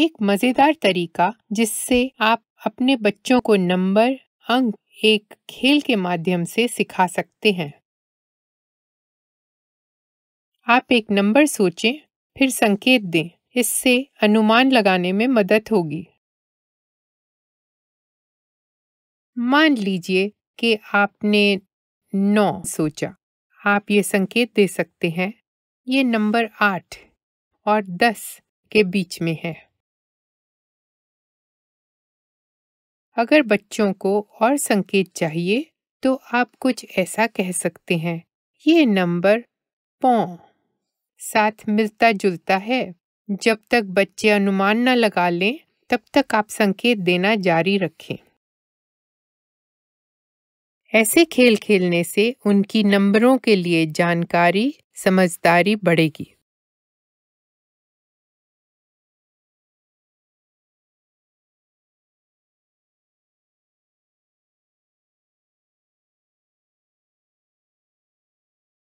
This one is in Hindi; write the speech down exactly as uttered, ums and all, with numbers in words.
एक मज़ेदार तरीका जिससे आप अपने बच्चों को नंबर, अंक एक खेल के माध्यम से सिखा सकते हैं। आप एक नंबर सोचें, फिर संकेत दें। इससे अनुमान लगाने में मदद होगी। मान लीजिए कि आपने नौ सोचा। आप ये संकेत दे सकते हैं, ये नंबर आठ और दस के बीच में है। अगर बच्चों को और संकेत चाहिए तो आप कुछ ऐसा कह सकते हैं, ये नंबर पौं साथ मिलता जुलता है। जब तक बच्चे अनुमान न लगा लें तब तक आप संकेत देना जारी रखें। ऐसे खेल खेलने से उनकी नंबरों के लिए जानकारी, समझदारी बढ़ेगी।